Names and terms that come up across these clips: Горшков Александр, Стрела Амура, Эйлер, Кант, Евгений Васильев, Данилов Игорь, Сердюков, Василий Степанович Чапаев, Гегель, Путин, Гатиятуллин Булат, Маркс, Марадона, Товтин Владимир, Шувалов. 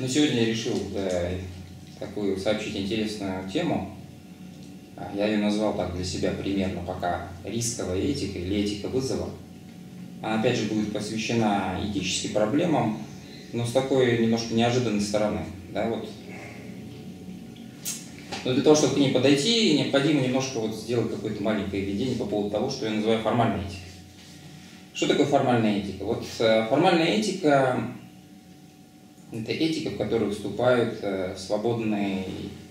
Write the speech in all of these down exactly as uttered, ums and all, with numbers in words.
Но сегодня я решил да, такую сообщить интересную тему. Я ее назвал так для себя примерно пока рисковая этика или этика вызова. Она опять же будет посвящена этическим проблемам, но с такой немножко неожиданной стороны. Да, вот. Но для того, чтобы к ней подойти, необходимо немножко вот сделать какое-то маленькое введение по поводу того, что я называю формальной этикой. Что такое формальная этика? Вот формальная этика – это этика, в которой вступают свободные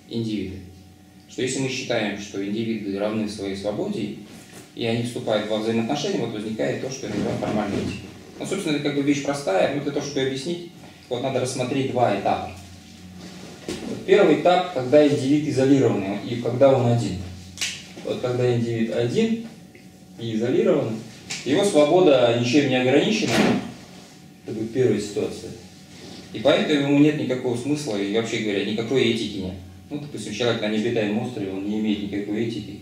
индивиды. Что если мы считаем, что индивиды равны своей свободе, и они вступают во взаимоотношения, вот возникает то, что я называю формальной этикой. Ну, собственно, это как бы вещь простая, но для того, чтобы ее объяснить, вот надо рассмотреть два этапа. Первый этап, когда индивид изолированный и когда он один. Вот когда индивид один и изолирован, его свобода ничем не ограничена, это будет первая ситуация. И поэтому ему нет никакого смысла и вообще говоря, никакой этики нет. Ну, допустим, человек на необитаемом острове, он не имеет никакой этики,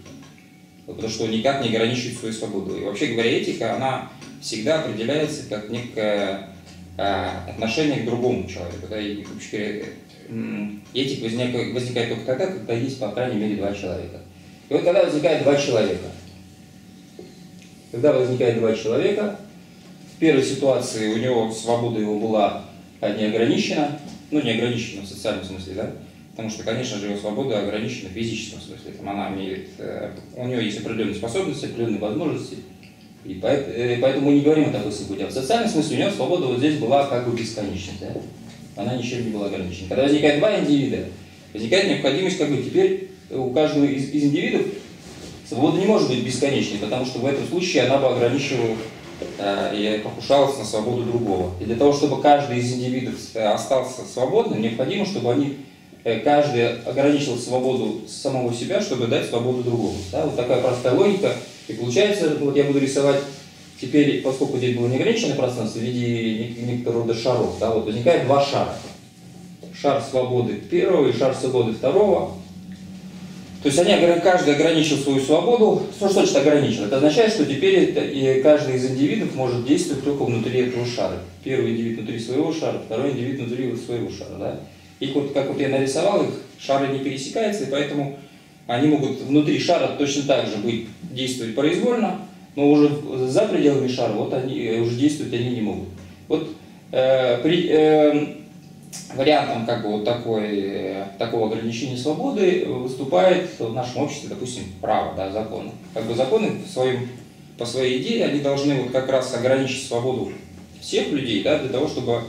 потому что он никак не ограничивает свою свободу. И вообще говоря, этика, она всегда определяется как некое отношение к другому человеку. Да, и, вообще говоря, этика возникает, возникает только тогда, когда есть, по крайней мере, два человека. И вот когда возникает два человека, когда возникает два человека, в первой ситуации у него свобода его была не ограничена, ну не ограничена в социальном смысле, да, потому что, конечно же, его свобода ограничена в физическом смысле, там она имеет, у нее есть определенные способности, определенные возможности, и поэтому мы не говорим о такой свободе. А в социальном смысле у него свобода вот здесь была как бы бесконечной, да? Она ничем не была ограничена. Когда возникает два индивида, возникает необходимость, как бы теперь у каждого из, из индивидов свобода не может быть бесконечной, потому что в этом случае она бы ограничивала э, и покушалась на свободу другого. И для того, чтобы каждый из индивидов остался свободным, необходимо, чтобы они, э, каждый ограничил свободу самого себя, чтобы дать свободу другому. Да? Вот такая простая логика. И получается, вот я буду рисовать. Теперь, поскольку здесь было неограниченное пространство в виде некоторого рода шаров, да, вот возникает два шара. Шар свободы первого и шар свободы второго. То есть они, каждый ограничил свою свободу. Что значит ограничил? Это означает, что теперь это, и каждый из индивидов может действовать только внутри этого шара. Первый индивид внутри своего шара, второй индивид внутри своего шара. Да? Их вот, как вот я нарисовал, их шары не пересекаются, и поэтому они могут внутри шара точно так же быть, действовать произвольно, но уже за пределами шара вот они уже действуют, они не могут. Вот э, при, э, вариантом как бы, вот такой, э, такого ограничения свободы выступает в нашем обществе, допустим, право, да, законы. Как бы законы по, своим, по своей идее они должны вот как раз ограничить свободу всех людей, да, для того, чтобы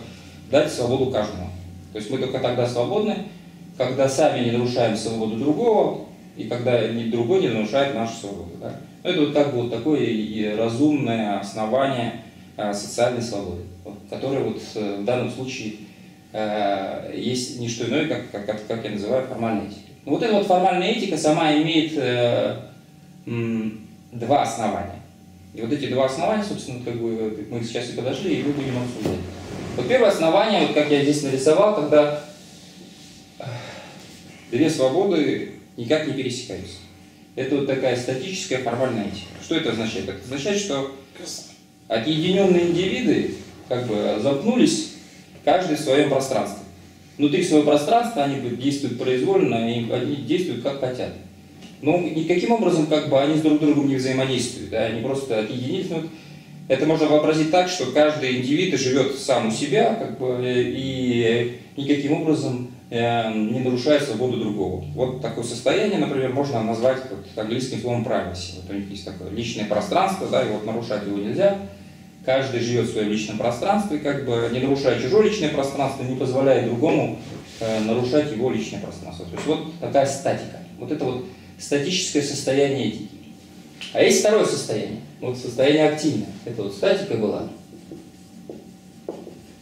дать свободу каждому. То есть мы только тогда свободны, когда сами не нарушаем свободу другого, и когда другой не нарушает нашу свободу. Да. Это вот как бы вот такое и разумное основание э, социальной свободы, вот, которое вот э, в данном случае э, есть не что иное, как, как, как я называю, формальная этика. Но вот эта вот формальная этика сама имеет э, м, два основания. И вот эти два основания, собственно, как бы мы сейчас и подошли, и мы будем обсуждать. Вот первое основание, вот как я здесь нарисовал, когда две свободы никак не пересекаются. Это вот такая статическая формальная этика. Что это означает? Это означает, что отъединенные индивиды как бы замкнулись, каждый в своем пространстве. Внутри своего пространства они действуют произвольно, и они действуют как хотят. Но никаким образом как бы они друг с другом не взаимодействуют, да? Они просто отъединились. Это можно вообразить так, что каждый индивид живет сам у себя как бы, и никаким образом не нарушая свободу другого. Вот такое состояние, например, можно назвать вот, английским словом privacy. Вот у них есть такое личное пространство, да, и вот нарушать его нельзя. Каждый живет в своем личном пространстве, как бы не нарушая чужое личное пространство, не позволяя другому э, нарушать его личное пространство. То есть вот такая статика. Вот это вот статическое состояние этики. А есть второе состояние. Вот состояние активное. Это вот статика была.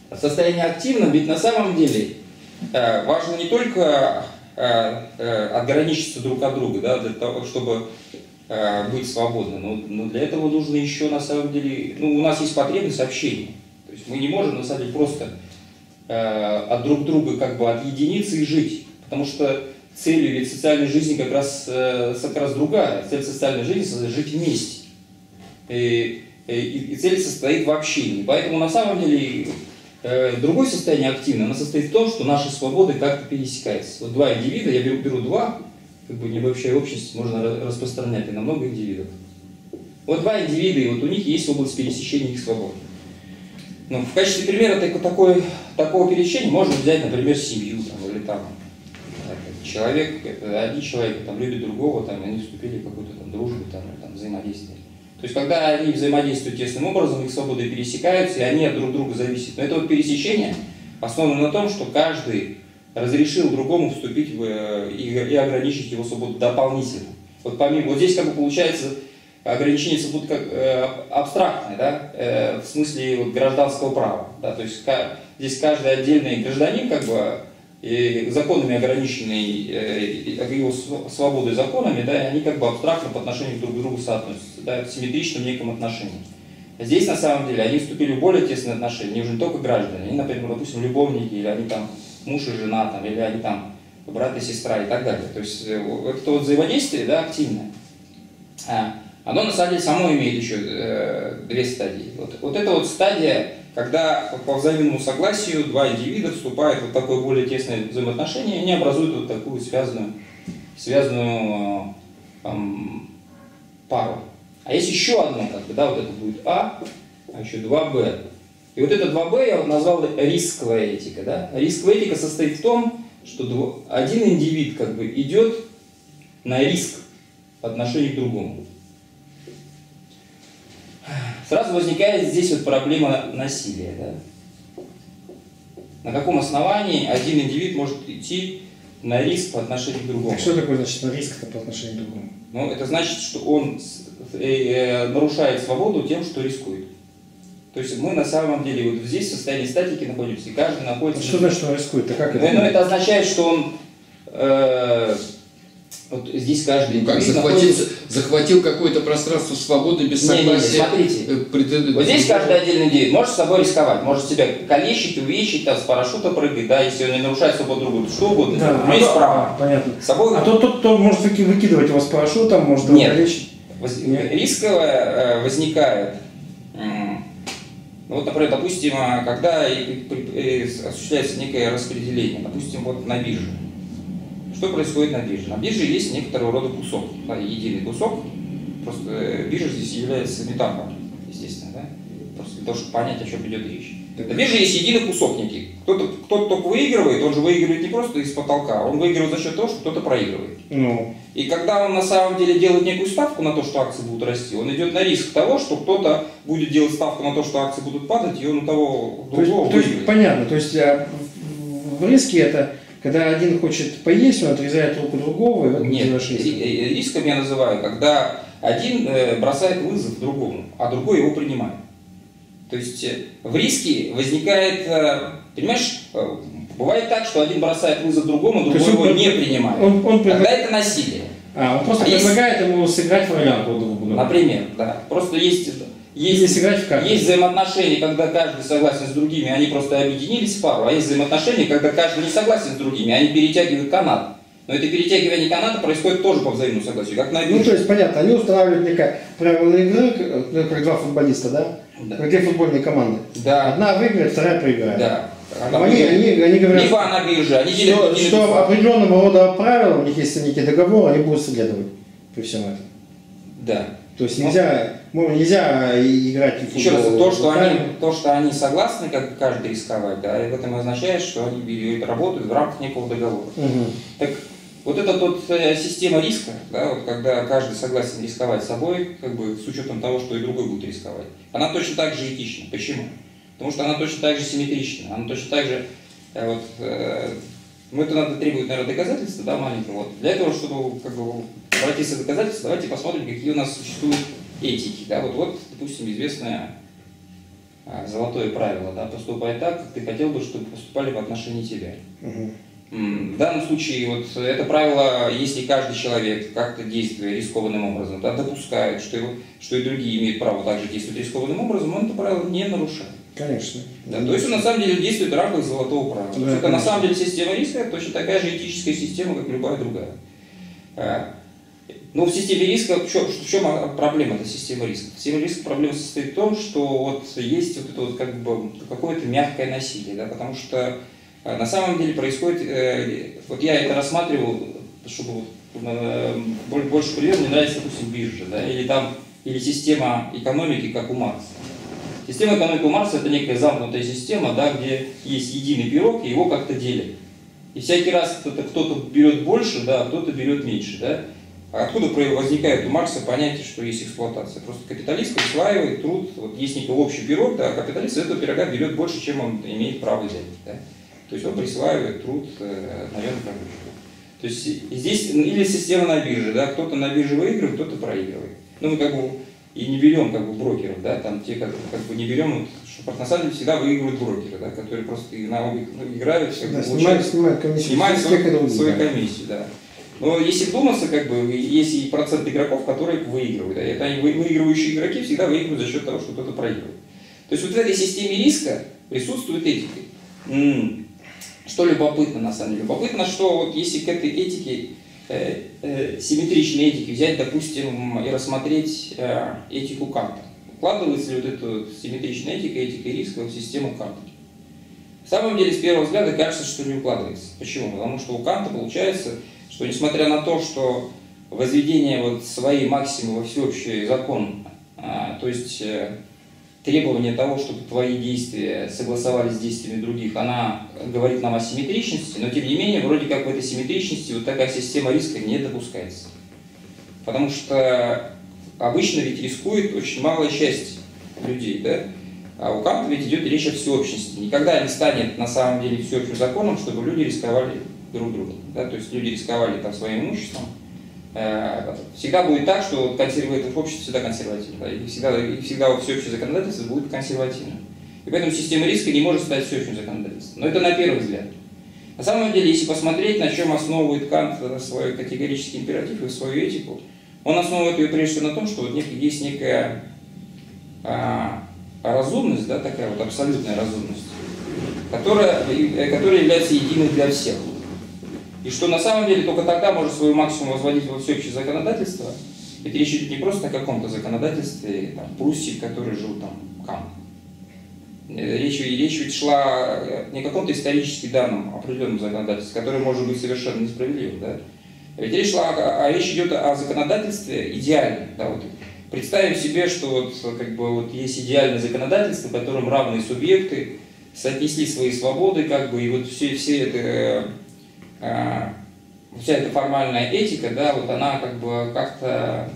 А состояние активное, ведь на самом деле важно не только отграничиться друг от друга, да, для того, чтобы быть свободным, но для этого нужно еще на самом деле, ну, у нас есть потребность общения. То есть мы не можем на самом деле просто от друг друга как бы отъединиться и жить, потому что целью ведь социальной жизни как раз, как раз другая. Цель социальной жизни – жить вместе. И, и, и цель состоит в общении. Поэтому на самом деле Другое состояние активное, оно состоит в том, что наши свободы как-то пересекаются. Вот два индивида, я беру, беру два, как бы необобщая общность, можно распространять и на много индивидов. Вот два индивида, и вот у них есть область пересечения их свобод. Ну, в качестве примера так, такой, такого пересечения можно взять, например, семью, там, или там, человек, один человек там, любит другого, там, они вступили в какую-то там дружбу, там, там, взаимодействие. То есть, когда они взаимодействуют тесным образом, их свободы пересекаются, и они от друг друга зависят. Но это вот пересечение основано на том, что каждый разрешил другому вступить в, и, и ограничить его свободу дополнительно. Вот, помимо, вот здесь как бы получается ограничение свободы как, э, абстрактное, да? э, в смысле вот, гражданского права. Да? То есть, ка здесь каждый отдельный гражданин как бы, и законами ограниченные, его свободой законами, да, они как бы абстрактно по отношению друг к другу соотносятся, да, в симметричном неком отношении. Здесь на самом деле они вступили в более тесные отношения, они уже не только граждане, они, например, допустим, любовники, или они там муж и жена, там, или они там брат и сестра и так далее. То есть это вот взаимодействие, да, активное, оно на самом деле само имеет еще э, две стадии. Вот, вот эта вот стадия, когда по взаимному согласию два индивида вступают в такое более тесное взаимоотношение, и они образуют вот такую связанную, связанную там, пару. А есть еще одно, как бы, да, вот это будет А, а еще два Б. И вот это два Б я вот назвал рисковая этика. Да? Рисковая этика состоит в том, что один индивид как бы идет на риск по отношению к другому. Сразу возникает здесь вот проблема насилия. Да? На каком основании один индивид может идти на риск по отношению к другому? Так что такое значит риск по отношению к другому? Ну, это значит, что он нарушает свободу тем, что рискует. То есть мы на самом деле вот здесь в состоянии статики находимся, и каждый находится... А что значит, что он рискует? Да как это? Ну, ну, это означает, что он... Э Вот здесь каждый... Ну как, захватил, захватил какое-то пространство свободы без согласия... Не, не, смотрите, пред... вот здесь каждый отдельный индивид может с собой рисковать, может себя калечить, увечить, там, с парашюта прыгать, да, если он не нарушает свободу другого, что угодно, да, но есть а, право. А, понятно. Собой... А то тот, кто может выкидывать его с парашютом, может его калечить? Воз... Нет, рисковое возникает... Вот, например, допустим, когда осуществляется некое распределение, допустим, вот на бирже. Что происходит на бирже? На бирже есть некоторого рода кусок, да, единый кусок, просто биржа здесь является метафорой, естественно, да? Просто для того, чтобы понять, о чем идет речь. На бирже есть единый кусок некий, кто-то кто-то только выигрывает, он же выигрывает не просто из потолка, он выигрывает за счет того, что кто-то проигрывает. Ну. И когда он на самом деле делает некую ставку на то, что акции будут расти, он идет на риск того, что кто-то будет делать ставку на то, что акции будут падать, и он у того другого выигрывает. То есть, понятно, то есть в риске это... Когда один хочет поесть, он отрезает руку другого, и вот нет, риском я называю, когда один бросает вызов другому, а другой его принимает. То есть в риске возникает, понимаешь, бывает так, что один бросает вызов другому, другой его он, не принимает. Он, он предл... Тогда это насилие. А, он просто а предлагает есть... ему сыграть в ролянку другу. Например, да. Просто есть... Есть, есть взаимоотношения, когда каждый согласен с другими, они просто объединились в пару, а есть взаимоотношения, когда каждый не согласен с другими, они перетягивают канат. Но это перетягивание каната происходит тоже по взаимному согласию, как на бирже. Ну, то есть, понятно, они устанавливают некое правило игры, как два футболиста, да? Да. Как две футбольные команды. Да. Одна выиграет, вторая проиграет. Да. Она они, они, они говорят, либо на бирже, они делят, что, делят что определенного рода правила, у них есть некий договор, они будут следовать при всем этом. Да. То есть нельзя... Ну, нельзя играть в футбол. Еще раз, то что, они, то, что они согласны, как каждый рисковать, да, это означает, что они работают в рамках некого договора. Угу. Так вот эта вот система риска, да, вот, когда каждый согласен рисковать собой, как бы с учетом того, что и другой будет рисковать, она точно так же этична. Почему? Потому что она точно так же симметрична, она точно так же... Вот, э, ну, это надо требует, наверное, доказательства, да, маленького. Вот. Для этого, чтобы как бы, обратиться к доказательству, давайте посмотрим, какие у нас существуют этики, да, вот, вот, допустим, известное а, золотое правило, да, поступай так, как ты хотел бы, чтобы поступали по отношению к тебе. Угу. В данном случае вот это правило, если каждый человек как-то действует рискованным образом, да, допускает, что, его, что и другие имеют право также действовать рискованным образом, он это правило не нарушает. Конечно. Да, то есть он на самом деле действует в рамках золотого правила. Да, то есть это на самом деле система риска, точно такая же этическая система, как любая другая. Ну, в системе риска, в чем, в чем проблема этой системы риска? Система риска проблема состоит в том, что вот есть вот это вот как бы какое-то мягкое насилие, да, потому что на самом деле происходит, э, вот я это рассматривал, чтобы э, больше примеров, мне нравится, допустим, биржа, да, или там, или система экономики, как у Маркса. Система экономики у Маркса — это некая замкнутая система, да, где есть единый пирог, и его как-то делят. И всякий раз кто-то берет больше, да, кто-то берет меньше, да. Откуда возникает у Маркса понятие, что есть эксплуатация? Просто капиталист присваивает труд, вот есть некий общий пирог, да, а капиталист из этого пирога берет больше, чем он имеет право делать. Да? То есть он присваивает труд наемных рабочих. То есть здесь или система на бирже, да, кто-то на бирже выигрывает, кто-то проигрывает. Ну мы как бы и не берем как бы брокеров, да, там те как, как бы не берем, что на самом деле всегда выигрывают брокеры, да, которые просто на, играют, да, снимают, снимают комиссию, снимают свою, свою комиссию, да. Но если вдуматься, как бы, есть и процент игроков, которые выигрывают. Да, это выигрывающие игроки всегда выигрывают за счет того, что кто-то проигрывает. То есть вот в этой системе риска присутствует этика. Что любопытно, на самом деле. Любопытно, что вот если к этой этике, э, э, симметричной этике взять, допустим, и рассмотреть э, этику Канта. Укладывается ли вот эта симметричная этика, этика риска в систему Канта? На самом деле, с первого взгляда, кажется, что не укладывается. Почему? Потому что у Канта получается, что несмотря на то, что возведение вот своей максимы во всеобщий закон, а, то есть э, требование того, чтобы твои действия согласовались с действиями других, она говорит нам о симметричности, но тем не менее, вроде как в этой симметричности вот такая система риска не допускается. Потому что обычно ведь рискует очень малая часть людей, да? А у Канта ведь идет речь о всеобщности. Никогда не станет на самом деле всеобщим законом, чтобы люди рисковали друг другу. Да? То есть люди рисковали там своим имуществом. Всегда будет так, что консервативное общество всегда консервативно. Да? И всегда, и всегда всеобщее законодательство будет консервативным. И поэтому система риска не может стать всеобщим законодательством. Но это на первый взгляд. На самом деле, если посмотреть, на чем основывает Кант свой категорический императив и свою этику, он основывает ее прежде всего на том, что вот есть некая а, разумность, да, такая вот абсолютная разумность, которая, которая является единой для всех. И что на самом деле только тогда можно свою максимум возводить во всеобщее законодательство. Ведь речь идет не просто о каком-то законодательстве, там, Пруссии, в которой жил там Кант. Речь, речь ведь шла не о каком-то исторически данном определенном законодательстве, которое может быть совершенно несправедливым. Да? Ведь речь, шла, а, а речь идет о законодательстве идеальном. Да, вот. Представим себе, что вот, как бы, вот есть идеальное законодательство, в котором равные субъекты соотнесли свои свободы, как бы, и вот все, все это... вся эта формальная этика, да, вот она как бы как-то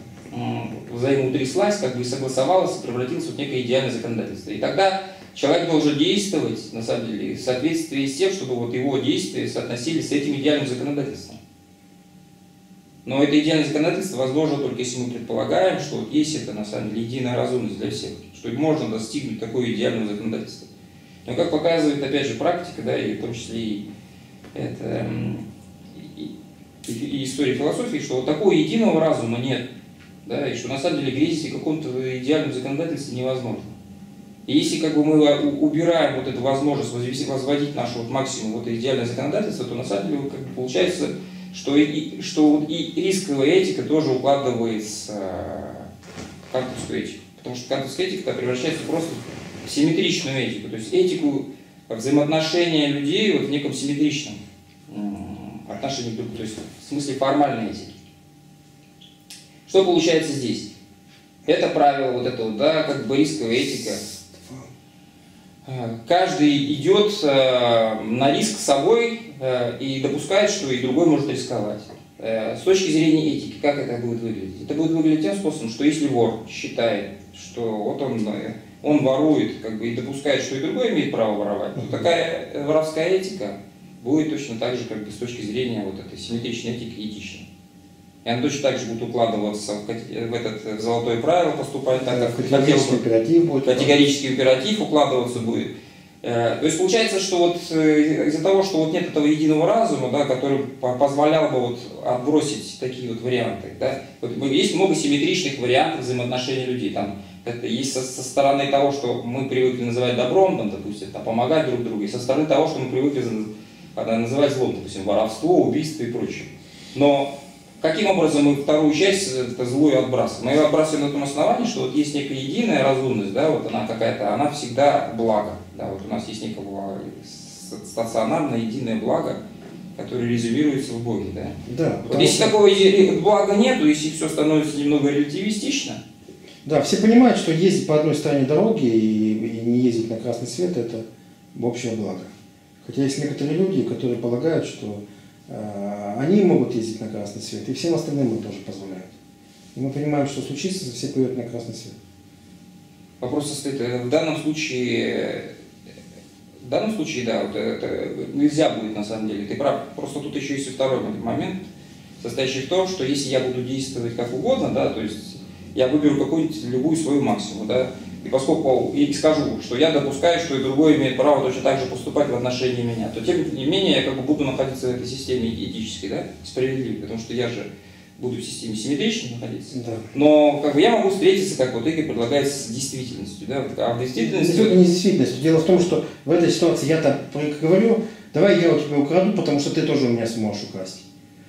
взаимоутряслась, как бы согласовалась, превратилась в некое идеальное законодательство. И тогда человек должен действовать, на самом деле, в соответствии с тем, чтобы вот его действия соотносились с этим идеальным законодательством. Но это идеальное законодательство возможно только если мы предполагаем, что вот есть это, на самом деле, единая разумность для всех, что можно достигнуть такое идеальное законодательство. Но как показывает, опять же, практика, да, и в том числе и это и история философии, что вот такого единого разума нет, да, и что на самом деле грезить о каком-то идеальном законодательстве невозможно. И если как бы мы убираем вот эту возможность возводить нашу вот максимум вот идеальное законодательство, то на самом деле как бы получается, что и, что вот и рисковая этика тоже укладывается в кантовскую этику. Потому что кантовская этика превращается просто в симметричную этику, то есть этику взаимоотношения людей вот в неком симметричном отношении к другу, то есть в смысле формальной этики. Что получается здесь? Это правило вот этого, да, как бы рисковая этика. Каждый идет на риск собой и допускает, что и другой может рисковать. С точки зрения этики, как это будет выглядеть? Это будет выглядеть тем способом, что если вор считает, что вот он... он ворует, как бы, и допускает, что и другой имеет право воровать, то такая воровская этика будет точно так же, как бы, с точки зрения вот этой симметричной этики этичной. И она точно так же будет укладываться в, в это в золотое правило, поступать так, как категорический императив будет. Категорический императив укладываться будет. То есть получается, что вот из-за того, что вот нет этого единого разума, да, который позволял бы вот отбросить такие вот варианты, да, вот есть много симметричных вариантов взаимоотношений людей. Там, это есть со, со стороны того, что мы привыкли называть добром, там, допустим, там, помогать друг другу, и со стороны того, что мы привыкли называть злом, допустим, воровство, убийство и прочее. Но Каким образом мы вторую часть, это злую, отбрасываем? Мы ее отбрасываем на том основании, что вот есть некая единая разумность, да, вот она какая-то, она всегда благо. Да, вот у нас есть некое благо, стационарное единое благо, которое резюмируется в Боге. Да? Да, вот если что... такого блага нету, если все становится немного релятивистично. Да, все понимают, что ездить по одной стороне дороги и, и не ездить на красный свет – это общее благо. Хотя есть некоторые люди, которые полагают, что э, они могут ездить на красный свет, и всем остальным это тоже позволяют. И мы понимаем, что случится, все поедут на красный свет. Вопрос состоит, в данном случае, в данном случае, да, вот это нельзя будет на самом деле, ты прав, просто тут еще есть и второй момент, состоящий в том, что если я буду действовать как угодно, да, то есть я выберу какую-нибудь любую свою максимум, да, и поскольку и скажу, что я допускаю, что и другой имеет право точно так же поступать в отношении меня, то тем не менее я как бы буду находиться в этой системе этической, да, справедливой, потому что я же буду в системе симметрично находиться. Да. Но как бы я могу встретиться, как вот Игорь предлагает, с действительностью. Да? А в действительности... Это не действительность. Дело в том, что в этой ситуации я-то говорю, давай я у тебя украду, потому что ты тоже у меня сможешь украсть.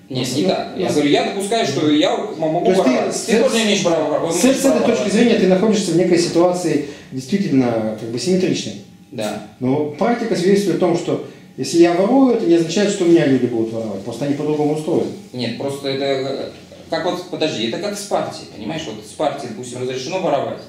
Нет, ну, не ну, так. Я ну, говорю, я допускаю, что я могу украсть. Ты, ты тоже имеешь право. С этой точки зрения ты находишься в некой ситуации действительно как бы симметричной. Да. Но практика свидетельствует о том, что если я ворую, это не означает, что у меня люди будут воровать. Просто они по-другому устроены. Нет, просто это... Как вот, подожди, это как с партией, понимаешь? Вот с партией, допустим, разрешено воровать.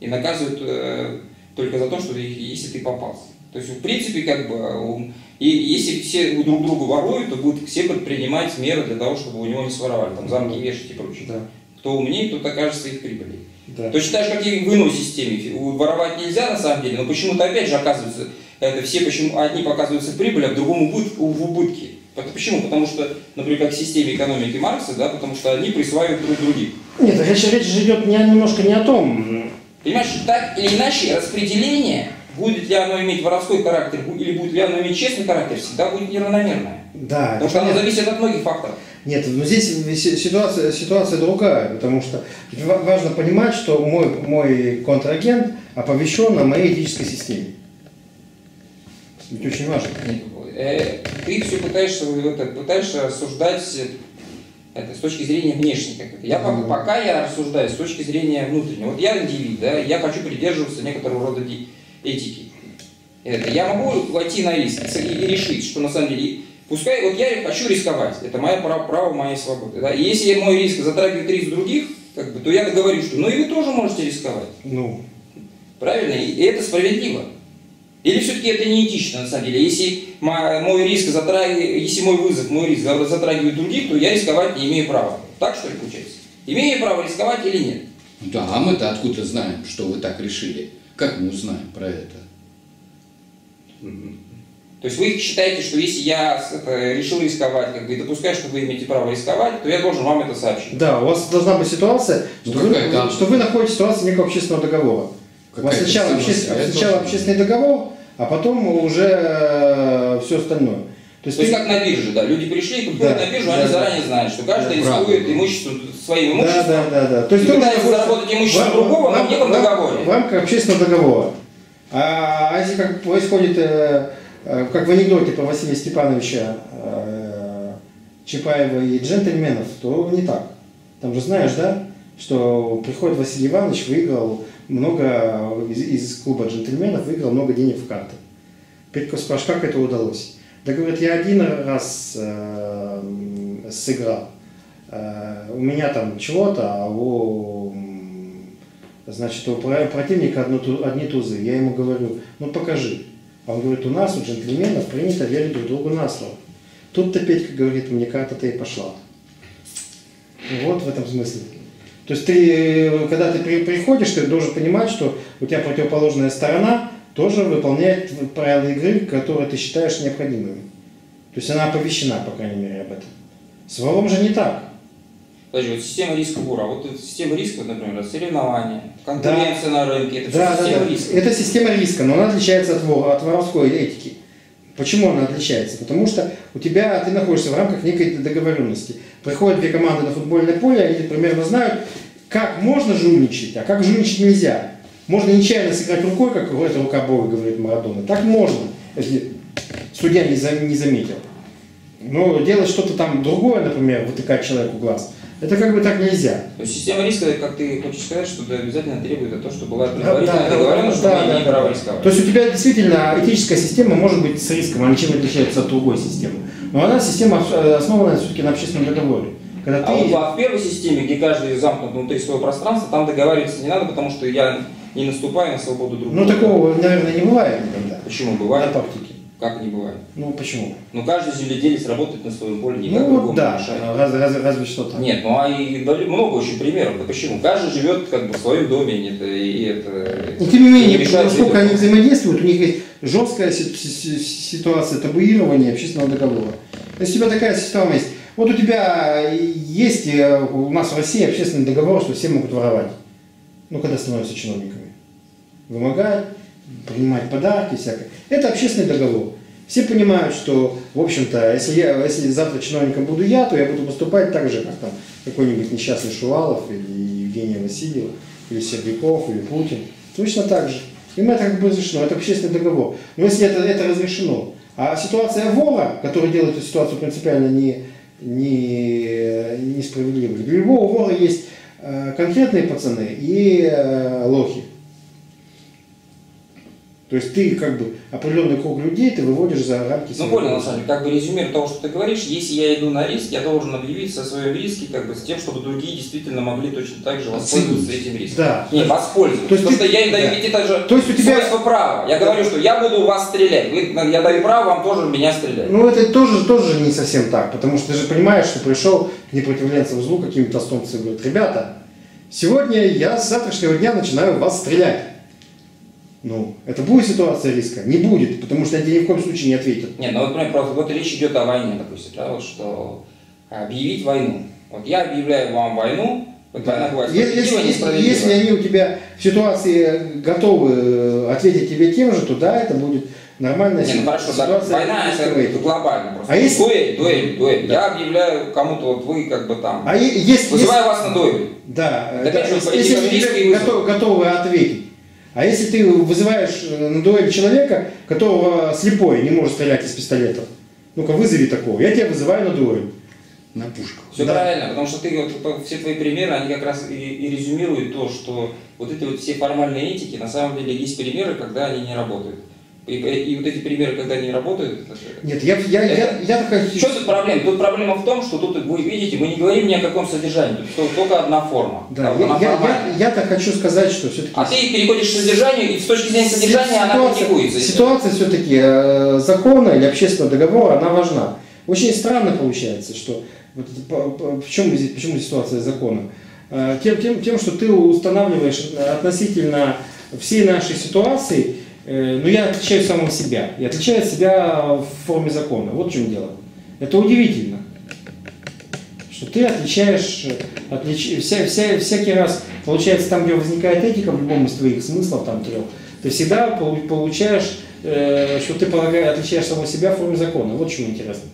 И наказывают э, только за то, что если ты попался. То есть, в принципе, как бы... У, и если все друг друга воруют, то будут все предпринимать меры для того, чтобы у него не своровали. Там замки вешать и прочее. Да. Кто умнее, тот окажется их прибыли. Да. Точно так же, как и в иной системе. Воровать нельзя, на самом деле, но почему-то опять же оказывается... Это все почему одни показываются в прибыли, а другому в убытке. Почему? Потому что, например, как в системе экономики Маркса, да, потому что одни присваивают друг других. Нет, речь, речь же идет не, немножко не о том. Понимаешь, так или иначе распределение, будет ли оно иметь воровской характер или будет ли оно иметь честный характер, всегда будет неравномерное. Да. Потому что оно зависит от многих факторов. Нет, но здесь ситуация, ситуация другая, потому что важно понимать, что мой, мой контрагент оповещен о моей этической системе. Ведь очень важно. Ты все пытаешься, пытаешься рассуждать это, с точки зрения внешней. Я, mm-hmm. Пока я рассуждаю с точки зрения внутренней. Вот я индивид, да, я хочу придерживаться некоторого рода этики. Это, я могу войти на риск и решить, что на самом деле... Пускай вот я хочу рисковать, это мое право, право моей свободы. Да? И если мой риск затрагивает риск других, как бы, то я говорю, что ну и вы тоже можете рисковать. Ну. Правильно? И это справедливо. Или все-таки это не этично, на самом деле. Если мой риск затрагивает, если мой вызов, мой риск затрагивает других, то я рисковать не имею права. Так что ли получается? Имею право рисковать или нет? Да, а мы-то откуда знаем, что вы так решили? Как мы узнаем про это? То есть вы считаете, что если я это, решил рисковать, как бы, и допускаю, что вы имеете право рисковать, то я должен вам это сообщить? Да, у вас должна быть ситуация, что, ну, вы, вы, что вы находитесь в ситуации некого общественного договора. У вас сначала, обществ... сначала общественный договор, а потом уже э, все остальное. То есть, То есть ты... как на бирже, да, люди пришли и приходят да, на биржу, да, они да, заранее да. знают, что каждый да, рискует имущество, своим имуществом. Да, да, да, да. То есть вы пытаетесь заработать имущество другого, но в неком договоре. В рамках общественного договора. А, а если как происходит, э, э, как в анекдоте про Василия Степановича э, Чапаева и джентльменов, то не так. Там же знаешь, да, что приходит Василий Иванович, выиграл... много из, из клуба джентльменов выиграл много денег в карты. Петька спрашивает, как это удалось? Да, говорит, я один раз э, сыграл. Э, у меня там чего-то, а у, значит, у противника одно, одни тузы. Я ему говорю, ну покажи. А он говорит, у нас, у джентльменов, принято верить друг другу на слово. Тут-то Петька говорит, мне карта-то и пошла. Вот в этом смысле. То есть ты, когда ты приходишь, ты должен понимать, что у тебя противоположная сторона тоже выполняет правила игры, которые ты считаешь необходимыми. То есть она оповещена, по крайней мере, об этом. С вором же не так. Подожди, вот система риска вора, вот система риска, например, соревнования, конкуренция да. на рынке, это да, система да, да. риска. Это система риска, но она отличается от, вора, от воровской этики. Почему она отличается? Потому что у тебя, ты находишься в рамках некой договоренности. Приходят две команды на футбольное поле, они примерно знают, как можно жульничать, а как жульничать нельзя. Можно нечаянно сыграть рукой, как говорит, рука Бога, говорит Марадона. Так можно, если судья не заметил. но делать что-то там другое, например, вытыкать человеку глаз, это как бы так нельзя. То есть система риска, как ты хочешь сказать, что обязательно требует то, что была предварительная договоренность, чтобы не имеет права рисковать. То есть у тебя действительно этическая система может быть с риском, она чем отличается от другой системы. Но она система, основанная все-таки на общественном договоре. Когда а ты... вот а в первой системе, где каждый замкнут внутри своего пространства, там договариваться не надо, потому что я не наступаю на свободу другого. Ну такого, наверное, не бывает никогда. Почему бывает? На практике. Как не бывает? Ну почему? Ну каждый земледелец работает на своем поле, никак ну, другому да. не мешает. Раз, раз, разве что-то. Нет, ну а и много очень примеров. Да почему? Каждый живет как бы в своем доме, нет, и это... И тем не менее, поскольку они взаимодействуют, у них есть жесткая ситуация табуирования общественного договора. То есть у тебя такая система есть. Вот у тебя есть, у нас в России общественный договор, что все могут воровать. Ну, когда становятся чиновниками. Вымогать, принимать подарки, всякое. Это общественный договор. Все понимают, что, в общем-то, если, я, если завтра чиновником буду я, то я буду поступать так же, как там какой-нибудь несчастный Шувалов, или Евгений Васильев, или Сердюков, или Путин. Точно так же. Им это как бы разрешено, это общественный договор. Но если это, это разрешено, а ситуация вора, которая делает эту ситуацию принципиально не... несправедливый. Для любого вора есть конкретные пацаны и лохи. То есть ты как бы определенный круг людей ты выводишь за рамки своего. Ну понял, на самом деле, как бы резюмер того, что ты говоришь, если я иду на риск, я должен объявиться о своем риске, как бы с тем, чтобы другие действительно могли точно так же воспользоваться этим риском. Да. Не, воспользоваться. То есть потому ты... что я им даю да. ведь также то есть у тебя... свойство права. Я да. говорю, что я буду вас стрелять. Вы... Я даю право, вам тоже меня стрелять. Ну это тоже, тоже не совсем так, потому что ты же понимаешь, что пришел к непротивленцам злу какими-то толстовцами и говорит, ребята, сегодня я с завтрашнего дня начинаю вас стрелять. Ну, это будет ситуация риска? Не будет, потому что они ни в коем случае не ответят. Нет, ну вот, например, просто, вот речь идет о войне, допустим, да, вот, что объявить войну. Вот я объявляю вам войну, вот война бывает справедлива, несправедлива. Если они у тебя в ситуации готовы ответить тебе тем же, то да, это будет нормальная ситуация. Не, ну хорошо, ситуация да, война это глобально просто. А если... Дуэль, дуэль, дуэль. Да. Я объявляю кому-то, вот вы как бы там, а если, вызываю если... вас на дуэль. Да, да, да если вы готов, готовы ответить. А если ты вызываешь на дуэль человека, которого слепой не может стрелять из пистолетов, ну-ка вызови такого, я тебя вызываю на дуэль. На пушку. Все да. правильно, потому что ты, вот, все твои примеры, они как раз и, и резюмируют то, что вот эти вот все формальные этики, на самом деле есть примеры, когда они не работают. И, и вот эти примеры, когда они работают... Это... Нет, я... я, это... я, я, я... Что тут проблема? Тут проблема в том, что тут, вы видите, мы не говорим ни о каком содержании, тут только одна форма. Да, я, я, я, я так хочу сказать, что все-таки... А ты переходишь к содержанию, и с точки зрения содержания ситуация, она критикуется. Ситуация все-таки э, закона или общественного договора, она важна. Очень странно получается, что... Вот, по, по, почему, почему ситуация закона? Э, тем, тем, тем, что ты устанавливаешь относительно всей нашей ситуации... Но я отличаю самого себя. Я отличаю от себя в форме закона. Вот в чем дело. Это удивительно, что ты отличаешь, отлич... вся, вся, всякий раз, получается, там, где возникает этика, в любом из твоих смыслов, там трех, ты всегда получаешь, э, что ты полагаешь, отличаешь самого себя в форме закона. Вот в чем интересно.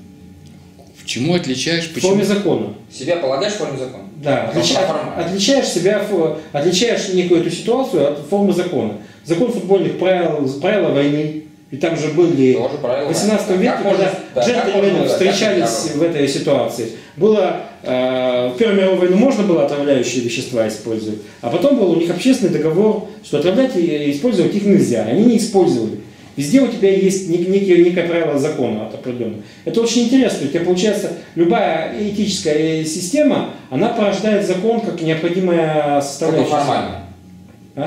В чему отличаешь? В форме почему? Закона. Себя полагаешь в форме закона? Да. Отлич... Отличаешь себя, отличаешь некую эту ситуацию от формы закона. Закон футбольных правил, правила войны, и там же были в восемнадцатом веке, когда да, джентльмены встречались да, в этой ситуации. Было, э, в Первую мировую войну можно было отравляющие вещества использовать, а потом был у них общественный договор, что отравлять и использовать их нельзя, они не использовали. Везде у тебя есть некие, некое правило закона определенное. Это очень интересно, у тебя получается любая этическая система, она порождает закон как необходимая составляющая. А?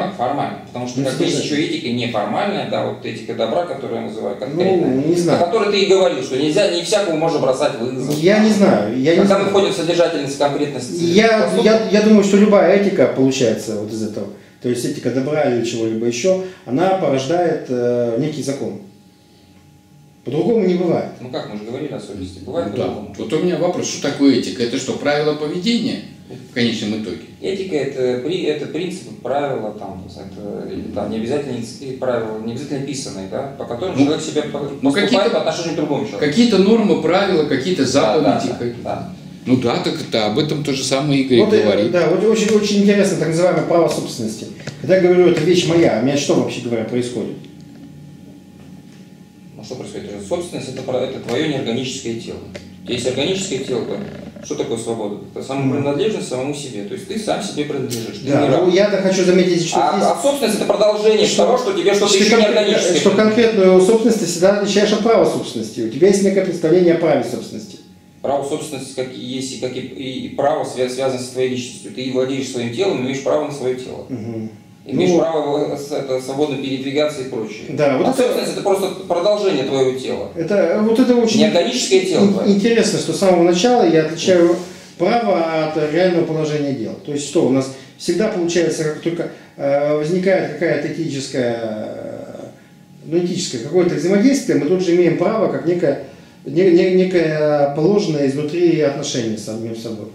Как формально, потому что ну, как есть еще этика неформальная, да, вот этика добра, которую я называю конкретно, ну, о которой ты и говорил, что нельзя, не всякому можно бросать вызов. Я не знаю. Я Когда не выходит знаю. содержательность, конкретность. Я, я, я думаю, что любая этика получается вот из этого, то есть этика добра или чего-либо еще, она порождает э, некий закон. По-другому не бывает. Ну как, мы же говорили о совести, бывает ну, по-другому. Да. Вот у меня вопрос, что такое этика? Это что, правила поведения? В конечном итоге. Этика это, это принципы, правила, там, это, там, не обязательно правила, не обязательно писанные, да, по которым ну, человек себя ну, поступает по отношению к другому человеку. Какие-то нормы, правила, какие-то заповеди. Да, да, да, да. Ну да, так да, об этом то же самое Игорь вот, говорит. Да, вот очень, очень интересно так называемое право собственности. Когда я говорю, это вещь моя, у меня что вообще говоря происходит? Ну что происходит? Собственность это, это твое неорганическое тело. Есть органическое тело. Что такое свобода? Это самопринадлежность самому себе. То есть ты сам себе принадлежишь. Ты да, ну, я-то хочу заметить, что а, есть... а собственность – это продолжение что, того, что тебе что-то еще не органическое. Что конкретную собственность ты всегда отличаешь от права собственности. У тебя есть некое представление о праве собственности. Право собственности как и есть, и, как и, и право связано с твоей личностью. Ты владеешь своим телом, имеешь право на свое тело. Угу. Имеешь ну, право это, свободно передвигаться и прочее. Да, вот а это, собственность – это просто продолжение твоего тела. Это, вот это очень неорганическое тело. Ин твое. Интересно, что с самого начала я отличаю да. право от реального положения дел. То есть что у нас всегда получается, как только э, возникает какая-то этическая, э, ну, этическое какое-то взаимодействие, мы тут же имеем право как некое, не, не, некое положенное изнутри отношение с самим собой.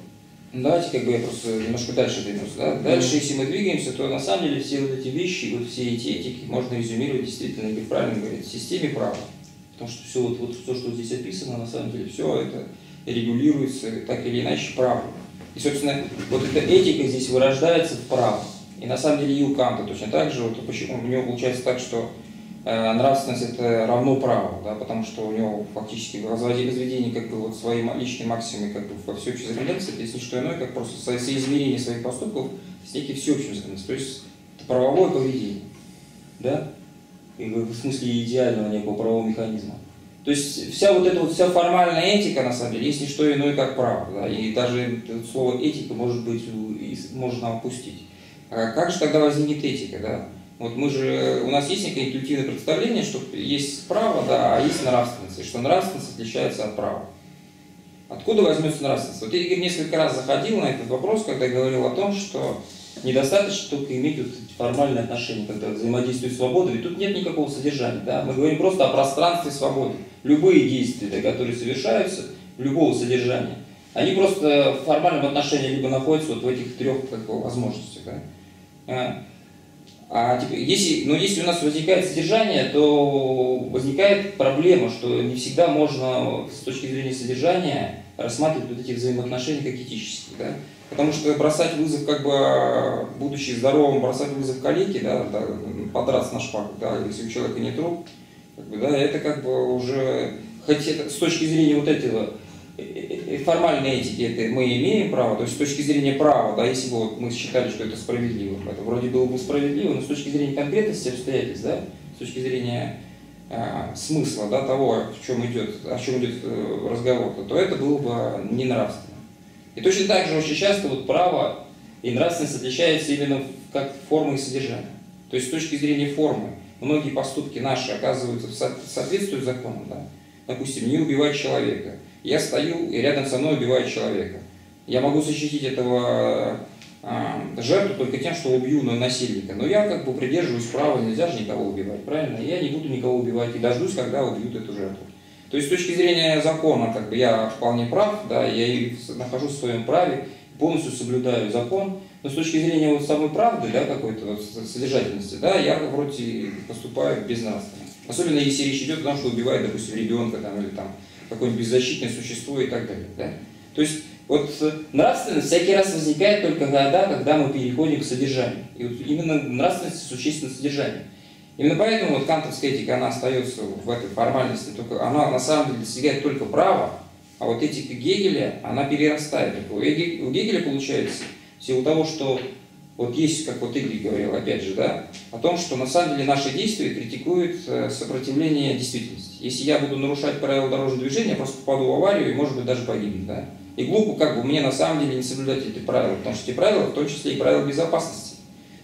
Давайте как бы я просто немножко дальше двинусь. Да? Дальше, если мы двигаемся, то на самом деле все вот эти вещи, вот все эти этики можно резюмировать действительно, как правильно говорят, в системе права. Потому что все вот, вот то, что здесь описано, на самом деле все это регулируется так или иначе правом. И, собственно, вот эта этика здесь вырождается в право. И на самом деле и у Канта точно так же. Вот почему у него получается так, что э, нравственность это равно праву, да? Потому что у него фактически в разведении как бы вот свои личные максимы как бы во всеобщей законодательстве, это не что иное, как просто соизмерение своих поступков с неким всеобщим законодательством. То есть это правовое поведение. Да? И в смысле идеального некого правового механизма. То есть вся вот эта вот вся формальная этика, на самом деле, есть не что иное, как право. Да? И даже слово этика может быть, можно опустить. А как же тогда возникнет этика? Да? Вот мы же, у нас есть некое интуитивное представление, что есть право, да, а есть нравственность, и что нравственность отличается от права. Откуда возьмется нравственность? Вот я, Игорь, несколько раз заходил на этот вопрос, когда говорил о том, что недостаточно только иметь вот формальные отношения, когда взаимодействует свобода, ведь тут нет никакого содержания. Да? Мы говорим просто о пространстве свободы. Любые действия, да, которые совершаются, любого содержания, они просто в формальном отношении либо находятся вот в этих трех как бы, возможностях. Да? А типа, если, ну, если у нас возникает содержание, то возникает проблема, что не всегда можно с точки зрения содержания рассматривать вот эти взаимоотношения как этические. Да? Потому что бросать вызов, как бы, будучи здоровым, бросать вызов калеке, да, да, подраться на шпагу, да, если у человека нет рук, как бы, да, это как бы уже, хоть это, с точки зрения вот этого формальной этики это мы имеем право, то есть с точки зрения права, да, если бы вот мы считали, что это справедливо, это вроде было бы справедливо, но с точки зрения конкретности обстоятельств, да, с точки зрения э, смысла, да, того, в чем идет, о чем идет разговор, то это было бы ненравственно. И точно так же очень часто вот право и нравственность отличаются именно как формы и содержания. То есть с точки зрения формы многие поступки наши оказываются в соответствии законам. Да? Допустим, не убивать человека. Я стою, и рядом со мной убивает человека. Я могу защитить этого э, жертву только тем, что убью насильника. Но я как бы придерживаюсь права, нельзя же никого убивать, правильно? Я не буду никого убивать и дождусь, когда убьют эту жертву. То есть с точки зрения закона, как бы я вполне прав, да, я и нахожусь в своем праве, полностью соблюдаю закон, но с точки зрения вот самой правды, да, какой-то вот содержательности, да, я вроде поступаю безнравственно. Особенно если речь идет о том, что убивает, допустим, ребенка там, или там какое-нибудь беззащитное существо и так далее. Да? То есть вот нравственность всякий раз возникает только когда, когда мы переходим к содержанию. И вот именно нравственность существенно содержание. Именно поэтому вот кантовская этика, она остается в этой формальности, только она на самом деле достигает только права, а вот этика Гегеля, она перерастает. У Гегеля получается, в силу того, что вот есть, как вот Игорь говорил, опять же, да, о том, что на самом деле наши действия критикуют сопротивление действительности. Если я буду нарушать правила дорожного движения, я просто попаду в аварию и, может быть, даже погибну, да. И глупо, как бы, мне на самом деле не соблюдать эти правила, потому что эти правила, в том числе и правила безопасности.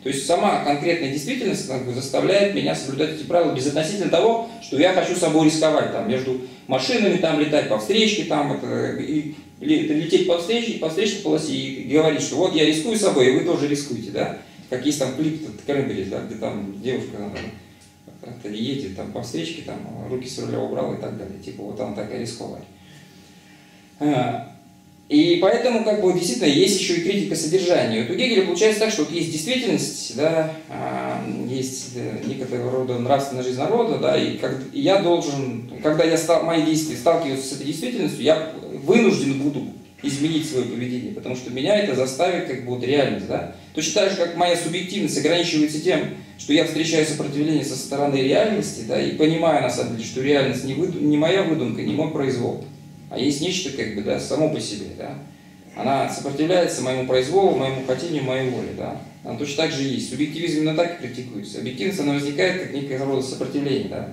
То есть сама конкретная действительность как бы, заставляет меня соблюдать эти правила безотносительно того, что я хочу собой рисковать, там, между машинами, там, летать по встречке, там, это, и, лететь по встречке, по встречной полосе и говорить, что вот я рискую собой, и вы тоже рискуете, да? Как есть там клип, да, где там девушка там, едет там, по встречке, там, руки с руля убрала и так далее, типа вот она такая рисковая. И поэтому, как бы, действительно, есть еще и критика содержания. Вот у Гегеля получается так, что вот есть действительность, да, есть некоторого рода нравственная жизнь народа, да, и как, я должен, когда я стал, мои действия сталкиваются с этой действительностью, я вынужден буду изменить свое поведение, потому что меня это заставит, как бы, вот реальность, да. Точно так же, как моя субъективность ограничивается тем, что я встречаю сопротивление со стороны реальности, да, и понимаю, на самом деле, что реальность не, выду не моя выдумка, не мой произвол. А есть нечто, как бы, да, само по себе, да. Она сопротивляется моему произволу, моему хотению, моей воле, да. Она точно так же есть. Субъективизм именно так и практикуется. Объективность, она возникает как некое рода сопротивление, да,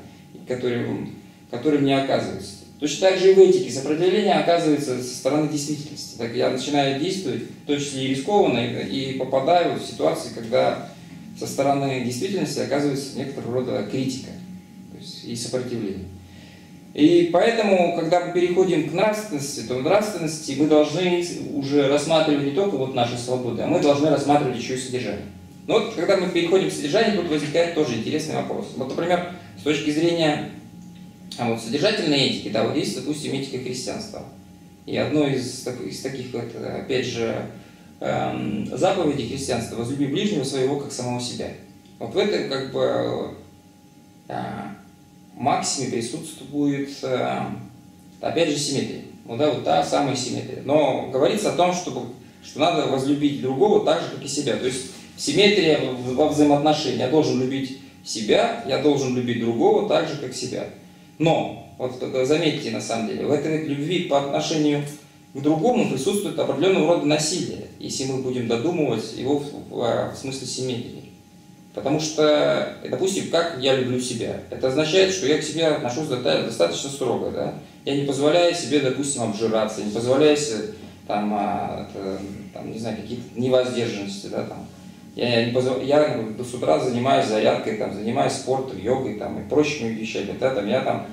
которым, которым не оказывается. Точно так же и в этике сопротивление оказывается со стороны действительности. Так я начинаю действовать, в том числе и рискованно, и попадаю в ситуации, когда со стороны действительности оказывается некоторого рода критика, то есть и сопротивление. И поэтому, когда мы переходим к нравственности, то в нравственности мы должны уже рассматривать не только вот наши свободы, а мы должны рассматривать еще и содержание. Но вот когда мы переходим к содержанию, тут возникает тоже интересный вопрос. Вот, например, с точки зрения а вот, содержательной этики, да, вот есть, допустим, этика христианства. И одно из, из таких, вот, опять же, эм, заповедей христианства – возлюби ближнего своего, как самого себя. Вот в этом, как бы… Э, максиме присутствует, опять же, симметрия. Ну да, вот та самая симметрия. Но говорится о том, чтобы, что надо возлюбить другого так же, как и себя. То есть симметрия во взаимоотношении. Я должен любить себя, я должен любить другого так же, как себя. Но, вот заметьте, на самом деле, в этой любви по отношению к другому присутствует определенного рода насилие, если мы будем додумывать его в, в, в смысле симметрии. Потому что, допустим, как я люблю себя, это означает, что я к себе отношусь достаточно строго, да? Я не позволяю себе, допустим, обжираться, не позволяю себе, там, это, там, не знаю, какие-то невоздержанности, да, там. Я, не позв... я с утра занимаюсь зарядкой, там, занимаюсь спортом, йогой, там, и прочими вещами, да, там, я там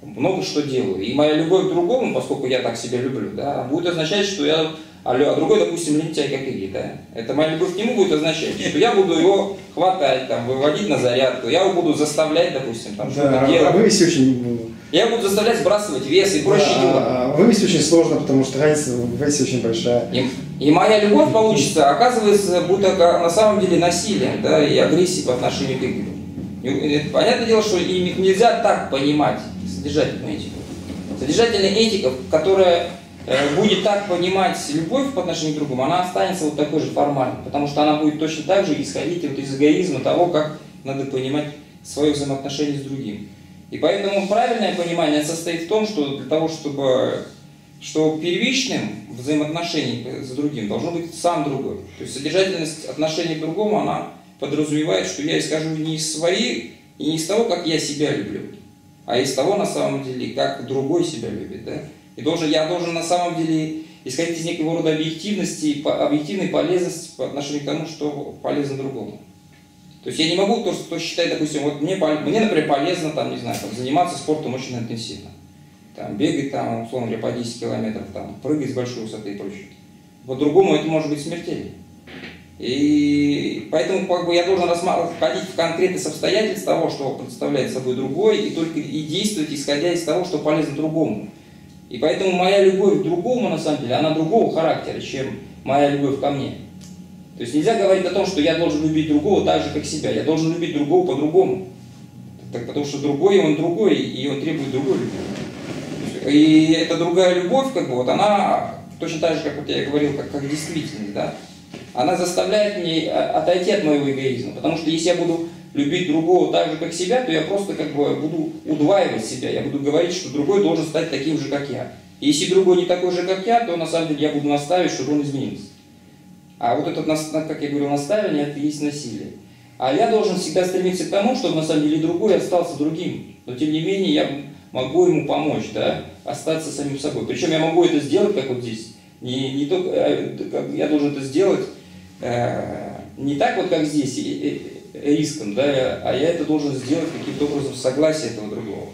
много что делаю. И моя любовь к другому, поскольку я так себя люблю, да, будет означать, что я… А другой, допустим, лентяй, как Игорь, да? Это моя любовь к нему будет означать, что я буду его хватать, там, выводить на зарядку, я его буду заставлять, допустим, там, да, делать. Очень... Я буду заставлять сбрасывать вес и прочие да, дела. Вывести очень сложно, потому что разница в весе очень большая. И, и моя любовь получится, оказывается, будто на самом деле насилием, да, и агрессией по отношению к Игорю. Понятное дело, что и нельзя так понимать содержательную этику. Содержательная этика, которая будет так понимать любовь по отношению к другому, она останется вот такой же формальной, потому что она будет точно так же исходить вот из эгоизма того, как надо понимать свое взаимоотношение с другим. И поэтому правильное понимание состоит в том, что для того, чтобы что первичным в взаимоотношении с другим должен быть сам другой. То есть содержательность отношений к другому, она подразумевает, что я исхожу не из своей и не из того, как я себя люблю, а из того, на самом деле, как другой себя любит, да? И должен, я должен на самом деле исходить из некого рода объективности и объективной полезности по отношению к тому, что полезно другому. То есть я не могу то, что считать, допустим, вот мне, мне например, полезно там, не знаю, там, заниматься спортом очень интенсивно. Там, бегать, там, условно говоря, по десять километров, там, прыгать с большой высоты и прочее. По-другому это может быть смертельно. И поэтому как бы, я должен входить в конкретность обстоятельств того, что представляет собой другой, и только и действовать, исходя из того, что полезно другому. И поэтому моя любовь к другому, на самом деле, она другого характера, чем моя любовь ко мне. То есть нельзя говорить о том, что я должен любить другого так же, как себя. Я должен любить другого по-другому. Так, потому что другой, он другой, и он требует другой любви. И эта другая любовь, как бы, вот она, точно так же, как вот я говорил, как, как действительность, да, она заставляет меня отойти от моего эгоизма. Потому что если я буду любить другого так же, как себя, то я просто как бы буду удваивать себя, я буду говорить, что другой должен стать таким же, как я. И если другой не такой же, как я, то на самом деле я буду наставить, чтобы он изменился. А вот это, как я говорил, наставление, это и есть насилие. А я должен всегда стремиться к тому, чтобы на самом деле другой остался другим. Но тем не менее я могу ему помочь, да, остаться самим собой. Причем я могу это сделать, как вот здесь. Не, не только, я должен это сделать э, не так вот, как здесь, риском, да, а я это должен сделать каким-то образом в согласии этого другого.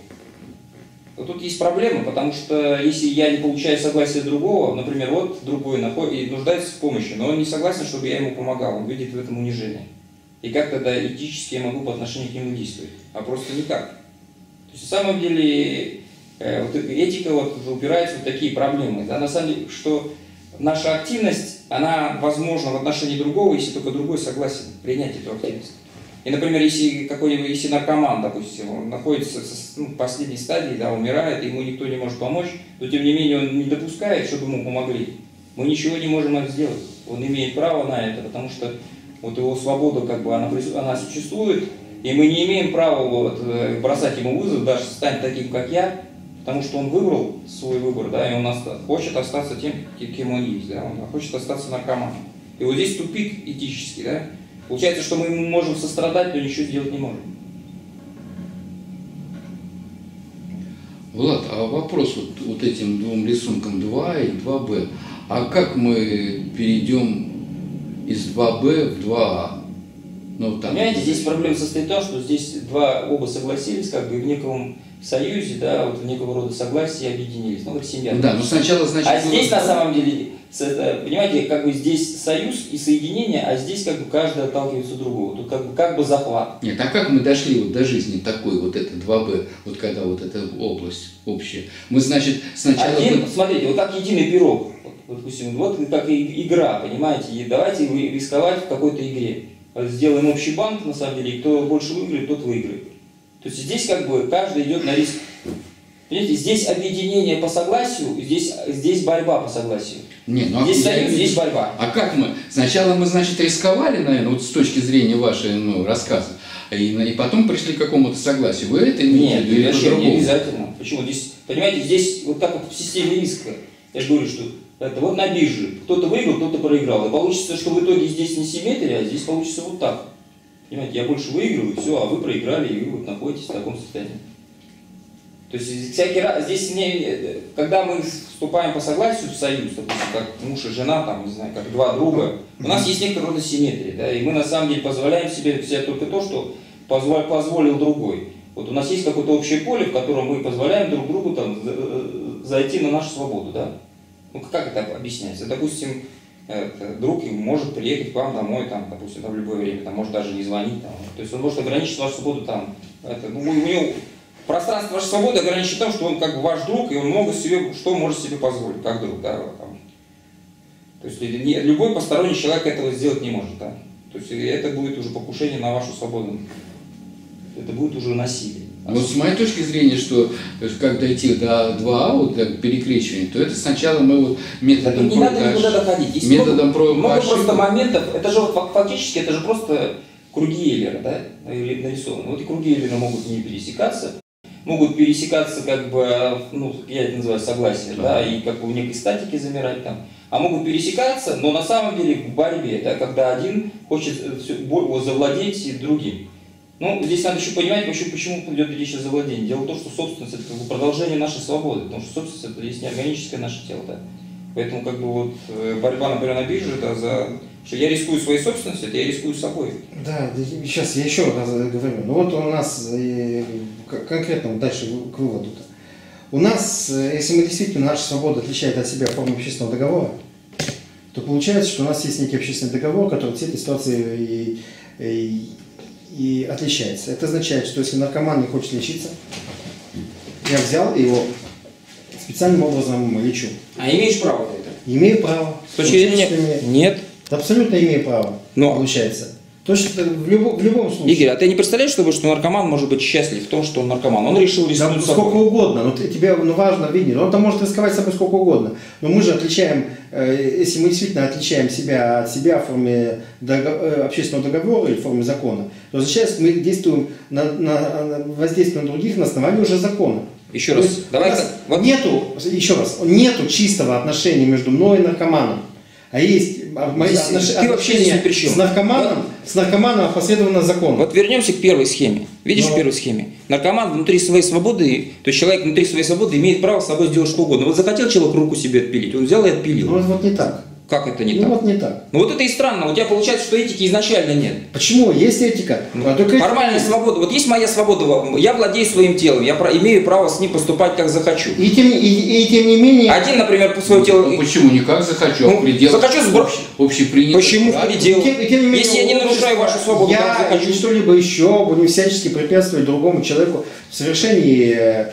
Вот тут есть проблема, потому что если я не получаю согласия другого, например, вот другой находит, нуждается в помощи, но он не согласен, чтобы я ему помогал, он видит в этом унижение. И как тогда этически я могу по отношению к нему действовать? А просто никак. То есть, на самом деле, э, вот этика вот упирается в такие проблемы, да, на самом деле, что наша активность, она возможна в отношении другого, если только другой согласен принять эту активность. И, например, если какой-нибудь, если наркоман, допустим, он находится в ну, последней стадии, да, умирает, ему никто не может помочь, но тем не менее он не допускает, чтобы ему помогли. Мы ничего не можем сделать. Он имеет право на это, потому что вот его свобода, как бы, она, она существует, и мы не имеем права вот, бросать ему вызов, даже стань таким, как я, Потому что он выбрал свой выбор, да, и он оста... хочет остаться тем, кем он есть, да, он хочет остаться наркоманом. И вот здесь тупик этический, да. Получается, что мы ему можем сострадать, но ничего сделать не можем. Влад, а вопрос вот, вот этим двум рисункам два и два бэ. А как мы перейдем из два бэ в два а? Ну, там... Понимаете, здесь проблема состоит в том, что здесь два оба согласились, как бы в неком союзе, да, вот в некого рода согласии объединились, ну, как семья. Да, но сначала, значит... А здесь, на самом деле, понимаете, как бы здесь союз и соединение, а здесь как бы каждый отталкивается другого, тут как бы, как бы захват. Нет, а как мы дошли вот до жизни такой, вот это два бэ, вот когда вот эта область общая? Мы, значит, сначала... Один, смотрите, вот как единый пирог, вот, допустим, вот как игра, понимаете, и давайте рисковать в какой-то игре. Сделаем общий банк, на самом деле, и кто больше выиграет, тот выиграет. То есть здесь как бы каждый идет на риск. Понимаете, здесь объединение по согласию, здесь, здесь борьба по согласию. Не, ну, здесь а союз, здесь борьба. А как мы? Сначала мы, значит, рисковали, наверное, вот с точки зрения вашего ну, рассказа, и, и потом пришли к какому-то согласию. Вы это имеете в виду? Нет, вообще не обязательно. Почему? Здесь, понимаете, здесь вот так вот в системе риска. Я же говорю, что... Это вот на бирже. Кто-то выиграл, кто-то проиграл. И получится, что в итоге здесь не симметрия, а здесь получится вот так. Понимаете, я больше выигрываю, и все, а вы проиграли, и вы вот находитесь в таком состоянии. То есть всякий раз, здесь не, когда мы вступаем по согласию в союз, допустим, как муж и жена, там, не знаю, как два друга, у нас есть некоторая рода симметрия, да, и мы на самом деле позволяем себе все только то, что позволил другой. Вот у нас есть какое-то общее поле, в котором мы позволяем друг другу там зайти на нашу свободу, да. Ну, как это объясняется? Допустим, это, друг может приехать к вам домой, там, допустим, там, в любое время, там, может даже не звонить. Там. То есть он может ограничить вашу свободу там. Это, ну, у него пространство вашей свободы ограничено тем, что он как бы ваш друг, и он много себе, что может себе позволить, как друг. Да, там. То есть не, любой посторонний человек этого сделать не может. Да? То есть это будет уже покушение на вашу свободу. Это будет уже насилие. Вот с моей точки зрения, что как дойти до два а, вот, до перекрещивания, то это сначала мы вот методом... Не надо никуда доходить. Есть методом много, много просто моментов. Это же вот, фактически это же просто круги Эйлера, да, нарисованы. Вот и круги Эйлера могут не пересекаться. Могут пересекаться, как бы, ну, я это называю согласие, да, да и как бы в некой статике замирать там. А могут пересекаться, но на самом деле в борьбе, да, когда один хочет завладеть другим. Ну, здесь надо еще понимать, вообще, почему придет речь о завладении. Дело в том, что собственность – это как бы продолжение нашей свободы, потому что собственность – это есть неорганическое наше тело. Да? Поэтому как бы вот борьба, например, на бирже, да, за... что я рискую своей собственностью, это я рискую собой. Да, сейчас я еще раз говорю. Ну вот у нас, конкретно дальше к выводу-то. У нас, если мы действительно наша свобода отличает от себя форму общественного договора, то получается, что у нас есть некий общественный договор, который все эти ситуации и... и и отличается. Это означает, что если наркоман не хочет лечиться, я взял его специальным образом лечу. А имеешь право на это? Имею право. С точки зрения нет. Нет. Абсолютно имею право. Но. Получается. Точно в, любо, в любом случае. Игорь, а ты не представляешь, что наркоман может быть счастлив в том, что он наркоман? Он решил рисковать да, сколько собой. Угодно. Но тебе ну, важно видеть. Он там может рисковать собой сколько угодно. Но мы же отличаем, э, если мы действительно отличаем себя от себя в форме догов... общественного договора или в форме закона, то сейчас мы действуем на, на, на воздействие на других на основании уже закона. Еще то раз. Есть, давай вот. Нету, еще раз, нету чистого отношения между мной и наркоманом. А есть мои отнош... отношения с наркоманом, с наркоманом опосредованно законом. Вот вернемся к первой схеме. Видишь, в первой схеме? Наркоман внутри своей свободы, то есть человек внутри своей свободы имеет право с собой сделать что угодно. Вот захотел человек руку себе отпилить, он взял и отпилил. Ну вот не так. Как это не ну, так? Ну вот не так. Ну вот это и странно. У тебя получается, что этики изначально нет. Почему? Есть этика. Ну, а формальная этика. Свобода. Вот есть моя свобода. Я владею своим телом. Я имею право с ним поступать, как захочу. И тем, и, и, и, тем не менее... Один, например, по своему ну, телу... Ну, почему не как захочу, ну, а в пределах... Захочу общепринятых. Почему в пределах? Тем, тем не менее, если я не нарушаю вашу свободу, я как захочу... Я что-либо еще будем всячески препятствовать другому человеку в совершении...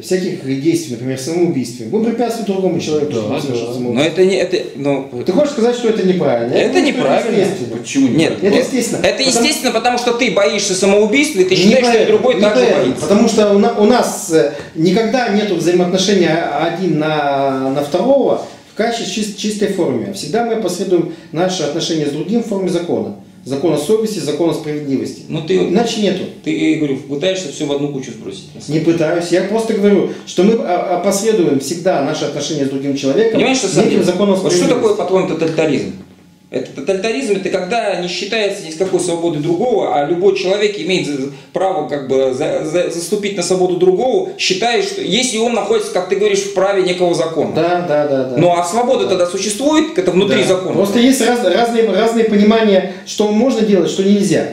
всяких действий, например, самоубийстве. Мы препятствуем другому человеку, да, да. Но это не это, но... Ты хочешь сказать, что это неправильно? Это, это неправильно. Естественно. Почему не нет? Это естественно. Это потому... естественно, потому что ты боишься самоубийства, и ты считаешь, что другой так же боится. Потому что у нас никогда нет взаимоотношения один на, на второго в качестве чист, чистой форме. Всегда мы последуем наши отношения с другим в форме закона. закона совести, закона справедливости. Но ты, иначе нету. Ты, говорю, пытаешься все в одну кучу сбросить. Не пытаюсь. Я просто говорю, что мы опосредуем всегда наши отношения с другим человеком. Понимаешь, что, этим законом вот что такое, по-твоему, тоталитаризм? Это тоталитаризм, это когда не считается ни с какой свободы другого, а любой человек имеет право как бы за, за, заступить на свободу другого, считая, что если он находится, как ты говоришь, в праве некого закона. Да, да, да. да. Ну а свобода да. тогда существует, это внутри да. закона. Просто есть раз, разные, разные понимания, что можно делать, что нельзя.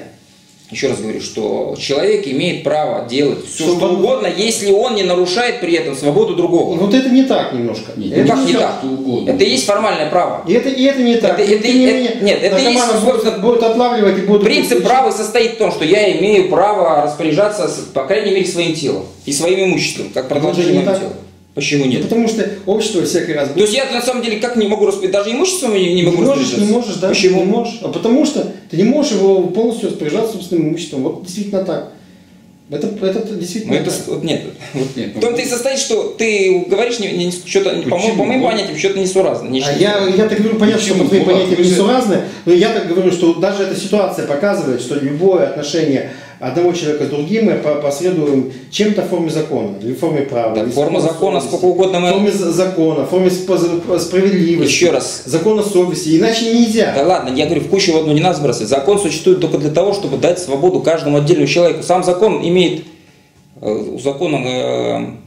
Еще раз говорю, что человек имеет право делать все, что, что угодно, если он не нарушает при этом свободу другого. Вот это не так немножко. Нет, это не, не так. Угодно. Это есть формальное право. И это, и это не так. Это, это, не это, менее, нет, это есть, собственно, будут отлавливать и будут... Принцип права состоит в том, что я имею право распоряжаться, по крайней мере, своим телом и своим имуществом, как продолжение моего тела. Почему нет? Ну, потому что общество всякий раз... То есть я на самом деле как не могу распоряжаться, даже имуществом не, не могу распоряжаться? Не можешь, да. Почему? Не можешь. А потому что ты не можешь его полностью распоряжаться собственным имуществом. Вот действительно так. Это, это действительно это, так. Нет. Вот, нет. В том-то и состоит, что ты говоришь, не, не, что-то, по, по моим понятиям, что-то несуразно. Не а я, я так говорю, понятно, почему? Что по твоим понятиям несуразны, но я так говорю, что даже эта ситуация показывает, что любое отношение одного человека с другим мы последуем чем-то в форме закона, или в форме права. Так, форма закона, совести, сколько угодно мы... В форме закона, в форме справедливости. Еще раз. Закона совести, иначе нельзя. Да ладно, я говорю, в кучу в одну не надо сбрасывать. Закон существует только для того, чтобы дать свободу каждому отдельному человеку. Сам закон имеет... У закона...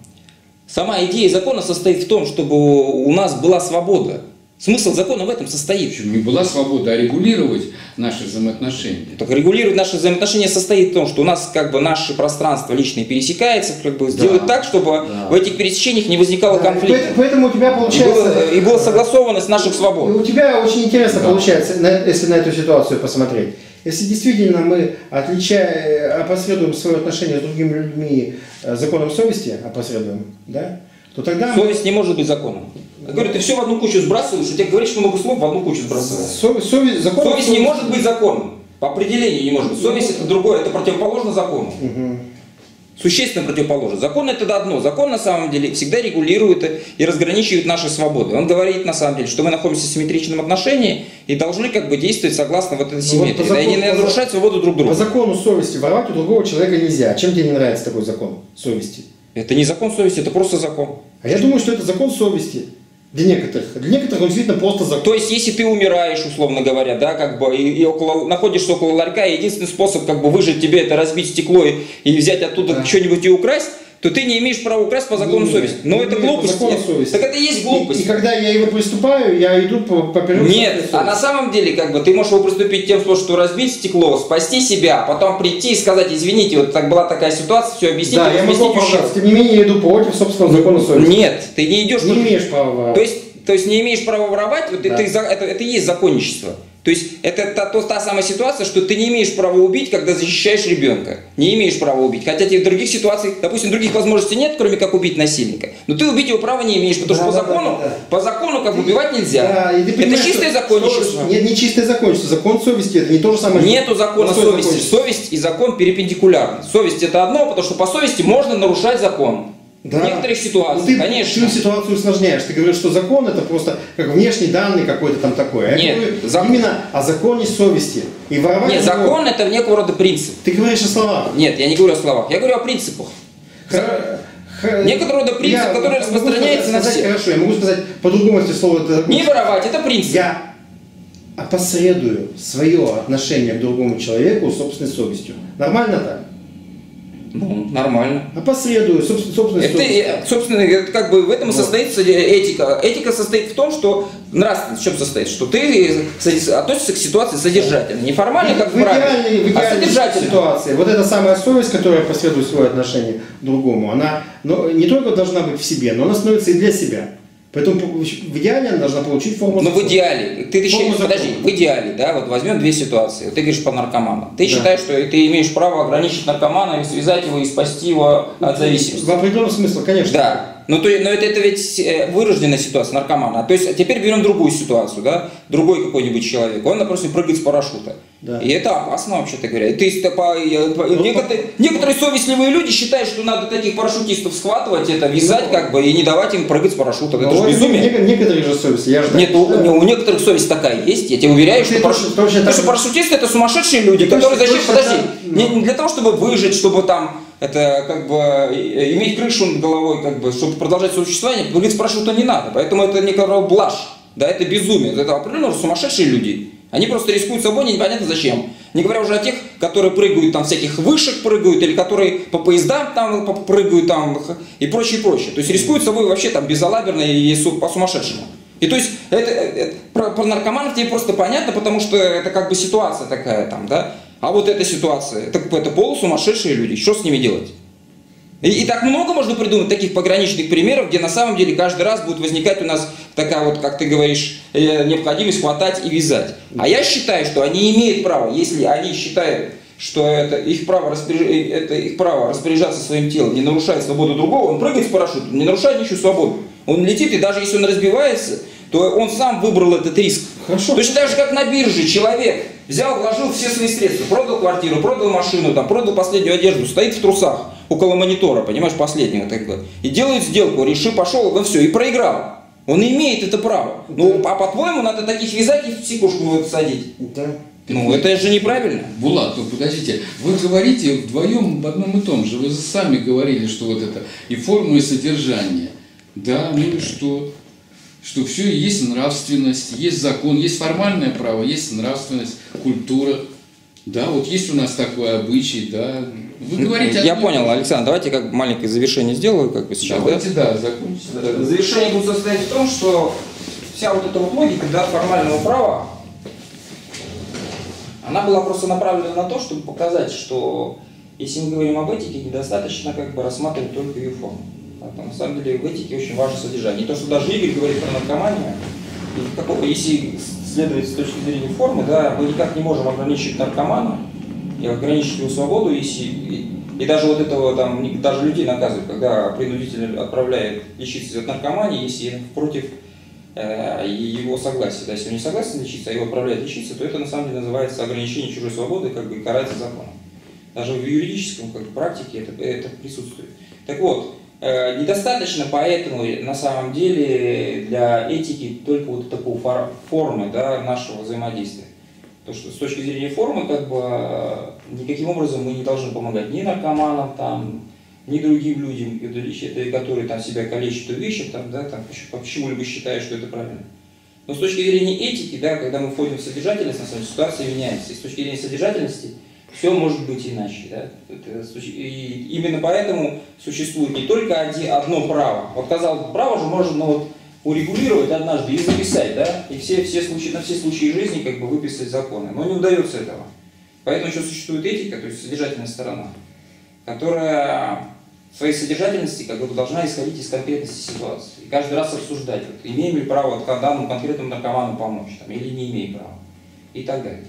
Сама идея закона состоит в том, чтобы у нас была свобода. Смысл закона в этом состоит. Не была свобода, а регулировать наши взаимоотношения. Так регулировать наши взаимоотношения состоит в том, что у нас как бы наше пространство личное пересекается, как бы сделать да, так, чтобы да. в этих пересечениях не возникало да, конфликта. Поэтому у тебя получается... И была согласованность наших свобод. И у тебя очень интересно да. получается, если на эту ситуацию посмотреть. Если действительно мы отличаем, опосредуем свое отношение с другими людьми законом совести, опосредуем, да? То тогда... Совесть не может быть законом. Я говорю, ты все в одну кучу сбрасываешь, я тебе говорю, что много слов в одну кучу сбрасываешь. Совесть, совесть, закон, совесть не может быть законом. По определению не может быть. Совесть это другое, это противоположно закону. Угу. Существенно противоположно. Закон это одно. Закон на самом деле всегда регулирует и разграничивает наши свободы. Он говорит на самом деле, что мы находимся в симметричном отношении и должны как бы действовать согласно вот этой симметрии. Вот да, закону, и не нарушать свободу друг друга. По закону совести воровать у другого человека нельзя. Чем тебе не нравится такой закон совести? Это не закон совести, это просто закон. А я думаю, что это закон совести. Для некоторых. Для некоторых он действительно просто закон. То есть, если ты умираешь, условно говоря, да, как бы, и, и около, находишься около ларька, и единственный способ как бы выжить тебе это разбить стекло и, и взять оттуда да. что-нибудь и украсть, то ты не имеешь права украсть по закону совести. Но это глупость. Так это и есть глупость. И, и когда я его приступаю, я иду по поперек. Нет, а на самом деле, как бы, ты можешь его приступить тем, что разбить стекло, спасти себя, потом прийти и сказать, извините, вот так была такая ситуация, все объяснить. Да, я могу оправдаться. Тем не менее, я иду против собственного закона совести. Нет, ты не идешь. Не имеешь права. То есть, то есть не имеешь права воровать, вот да. это, это, это и есть законничество. То есть это та, та, та самая ситуация, что ты не имеешь права убить, когда защищаешь ребенка. Не имеешь права убить. Хотя тебе в других ситуациях, допустим, других возможностей нет, кроме как убить насильника. Но ты убить его права не имеешь, потому да, что по да, закону, да, да. по закону как ты, убивать нельзя. Да, это чистое законничество. Нет, не чистое законничество. Закон совести это не то же самое. Нету закона совести. Совесть и закон перпендикулярны. Совесть это одно, потому что по совести можно нарушать закон. Да. В некоторых ситуациях, ты, конечно. Ты ситуацию усложняешь. Ты говоришь, что закон это просто как внешний данный какой-то там такой. А нет, это зак... именно о законе совести. И воровать нет, закон его... это некого рода принцип. Ты говоришь о словах. Нет, я не говорю о словах. Я говорю о принципах. Х... Х... Некоторого рода принцип, я который распространяется сказать, на всех. Хорошо, я могу сказать по-другому, если слово это... Не воровать, это принцип. Я опосредую свое отношение к другому человеку собственной совестью. Нормально так? Ну, нормально. А посредую, собственно, собственно, это, собственно это как бы в этом вот. Состоится этика. Этика состоит в том, что нравственность в чем состоит, что ты относишься к ситуации содержательно. Не формально, как в идеальной, в а содержательной ситуации. Вот эта самая совесть, которая последует свое отношение к другому, она но, не только должна быть в себе, но она становится и для себя. Поэтому в идеале она должна получить форму закона. Ну в идеале, ты, ты считаешь, подожди, в идеале, да, вот возьмем две ситуации. Ты говоришь по наркоманам. Ты да. считаешь, что ты имеешь право ограничить наркомана, связать его и спасти его от зависимости. В определенном смысле, конечно. Да. Ну, то, но это, это ведь вырожденная ситуация наркомана. То есть теперь берем другую ситуацию, да, другой какой-нибудь человек, он, например, прыгает с парашюта. Да. И это опасно, вообще-то говоря. И ты, по, по, ну, некоторые, по... некоторые совестливые люди считают, что надо таких парашютистов схватывать, это вязать, ну, как бы, и не давать им прыгать с парашюта. Это же безумие. Не, некоторые же совесть, я же так Нет, у, у некоторых совесть такая есть, я тебе уверяю, что, парашют... это, потому что парашютисты это сумасшедшие люди, это которые зачем, подожди, это... не, не для того, чтобы выжить, чтобы там... Это как бы иметь крышу над головой, как бы, чтобы продолжать свое существование, говорит, спрашивают, то не надо. Поэтому это некая блажь, да, это безумие. Это определенно сумасшедшие люди. Они просто рискуют собой, непонятно зачем. Не говоря уже о тех, которые прыгают там всяких вышек прыгают, или которые по поездам там прыгают там и прочее, прочее. То есть рискуют собой вообще там безалаберно и по-сумасшедшему. И то есть это, это, про, про наркоманов тебе просто понятно, потому что это как бы ситуация такая там, да. А вот эта ситуация, это, это полусумасшедшие люди, что с ними делать? И, и так много можно придумать таких пограничных примеров, где на самом деле каждый раз будет возникать у нас такая вот, как ты говоришь, необходимость хватать и вязать. А я считаю, что они имеют право, если они считают, что это их право, распоряж... это их право распоряжаться своим телом, не нарушает свободу другого, он прыгает с парашютом, не нарушает ничью свободу. Он летит, и даже если он разбивается, то он сам выбрал этот риск. Хорошо. Точно так же, как на бирже человек взял, вложил все свои средства, продал квартиру, продал машину, там, продал последнюю одежду, стоит в трусах около монитора, понимаешь, последнего, так бы, и делает сделку, реши, пошел, он все, и проиграл. Он имеет это право. Да. Ну, а по-твоему, надо таких вязать и в психушку садить. Да. Ну, ты... это же неправильно. Булат, ну, подождите, вы говорите вдвоем об одном и том же, вы сами говорили, что вот это и форма, и содержание. Да, ну и что? Что все есть нравственность, есть закон, есть формальное право, есть нравственность, культура. Да, вот есть у нас такой обычай, да. Вы говорите Я одну... понял, Александр, давайте как бы маленькое завершение сделаю, как бы сейчас. Давайте, да, да закончим. Да. Завершение будет состоять в том, что вся вот эта вот логика, да, формального права, она была просто направлена на то, чтобы показать, что если мы говорим об этике, недостаточно как бы рассматривать только ее форму. На самом деле в этике очень важно содержание. И то, что даже Игорь говорит про наркоманию, если следовать с точки зрения формы, да, мы никак не можем ограничить наркомана и ограничить его свободу, если, и, и даже вот этого там, даже людей наказывают, когда принудитель отправляет лечиться от наркомании, если против э, его согласия. Да, если он не согласен лечиться, а его отправляют лечиться, то это на самом деле называется ограничение чужой свободы, как бы карается законом. Даже в юридическом как бы, практике это, это присутствует. Так вот. Недостаточно, поэтому на самом деле для этики только вот такой формы, да, нашего взаимодействия. Потому что с точки зрения формы, как бы, никаким образом мы не должны помогать ни наркоманам, там, ни другим людям, которые там, себя калечат и вещи, там, да, там, почему-либо считают, что это правильно. Но с точки зрения этики, да, когда мы входим в содержательность, на самом деле ситуация меняется. И с точки зрения содержательности все может быть иначе. Да? Это, и именно поэтому существует не только один, одно право. Вот, казалось бы, право же можно вот урегулировать однажды и записать, да? И все, все случаи, на все случаи жизни как бы выписать законы. Но не удается этого. Поэтому еще существует этика, то есть содержательная сторона, которая в своей содержательности как бы должна исходить из конкретности ситуации. И каждый раз обсуждать, вот, имеем ли право данному конкретному наркоману помочь там, или не имеем права. И так далее.